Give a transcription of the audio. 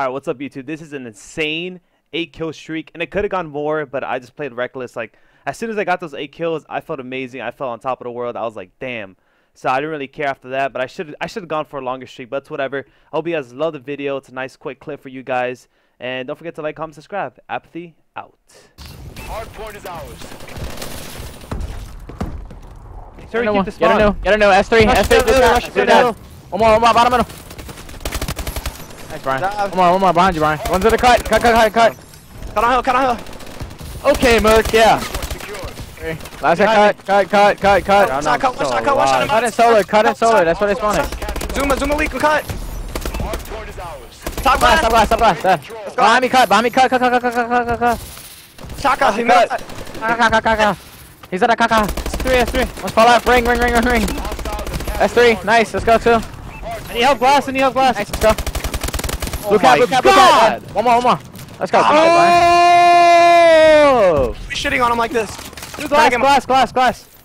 All right, what's up, YouTube? This is an insane 8-kill streak, and it could have gone more, but I just played reckless. Like, as soon as I got those 8 kills, I felt amazing. I felt on top of the world. I was like, damn. So I didn't really care after that, but I should have gone for a longer streak, but it's whatever. I hope you guys love the video. It's a nice quick clip for you guys, and don't forget to like, comment, subscribe. Apathy out. Hardpoint is ours. Sir, keep the spawn. Get a no. S3. S3. One more. Bottom middle. Nice, Brian. One more behind you, Brian. One to the cut. Cut. Cut on hill. Okay, Merc, yeah. Last guy cut. I'm not cut in solar. That's what I spawning. Zuma leak and cut. Top glass. Behind me cut. Shaka, he cut. Kaka. He's at a kaka. S3. Let's fall out. Ring. S3. Nice. Let's go too. I need help glass. Nice. Let's go. Look out. One more. Let's go. Oh! We're shitting on him like this. Glass.